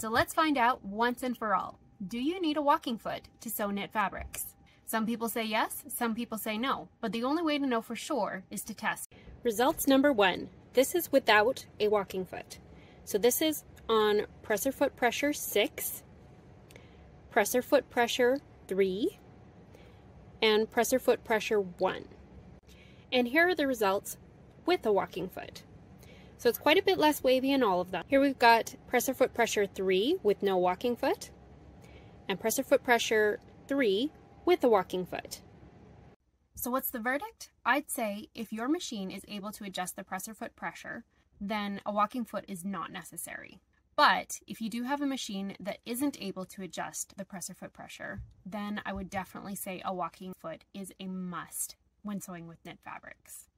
So let's find out once and for all, do you need a walking foot to sew knit fabrics? Some people say yes, some people say no, but the only way to know for sure is to test. Results number one, this is without a walking foot. So this is on presser foot pressure 6, presser foot pressure 3, and presser foot pressure 1. And here are the results with a walking foot. So it's quite a bit less wavy in all of them. Here we've got presser foot pressure 3 with no walking foot, and presser foot pressure 3 with a walking foot. So what's the verdict? I'd say if your machine is able to adjust the presser foot pressure, then a walking foot is not necessary. But if you do have a machine that isn't able to adjust the presser foot pressure, then I would definitely say a walking foot is a must when sewing with knit fabrics.